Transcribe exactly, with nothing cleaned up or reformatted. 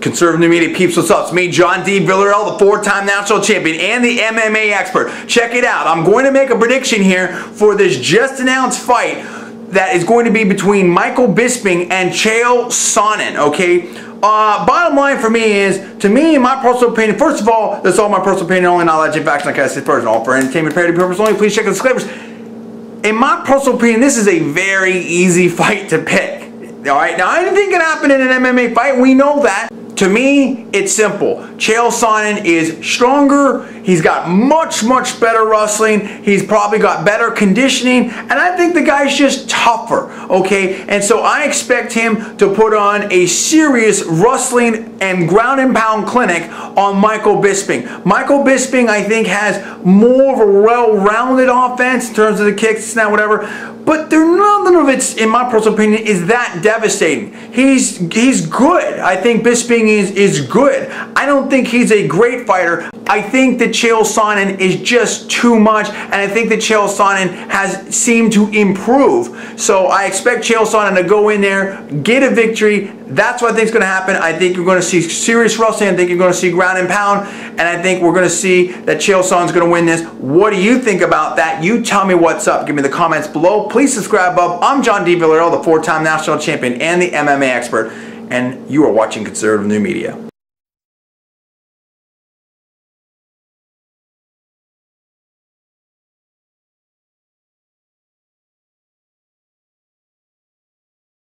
Conservative New Media peeps, what's up? It's me, John D. Villarreal, the four-time national champion and the M M A expert. Check it out. I'm going to make a prediction here for this just-announced fight that is going to be between Michael Bisping and Chael Sonnen, okay? Uh, bottom line for me is, to me, in my personal opinion, first of all, that's all my personal opinion, only knowledge and facts, like I said, first, all for entertainment parody purposes only. Please check the disclaimers. In my personal opinion, this is a very easy fight to pick, all right? Now, anything can happen in an M M A fight, we know that. To me, it's simple. Chael Sonnen is stronger. He's got much, much better wrestling. He's probably got better conditioning. And I think the guy's just tougher, okay? And so I expect him to put on a serious wrestling and ground and pound clinic on Michael Bisping. Michael Bisping, I think, has more of a well-rounded offense in terms of the kicks, snap, whatever. But there, none of it's, in my personal opinion, is that devastating. He's he's good. I think Bisping is, is good. I don't think he's a great fighter. I think that Chael Sonnen is just too much, and I think that Chael Sonnen has seemed to improve. So I expect Chael Sonnen to go in there, get a victory. That's what I think is going to happen. I think you're going to see serious wrestling. I think you're going to see ground and pound, and I think we're going to see that Chael Sonnen's going to win this. What do you think about that? You tell me what's up. Give me the comments below. Please subscribe up. I'm John D. Villarreal, the four-time national champion and the M M A expert, and you are watching Conservative New Media.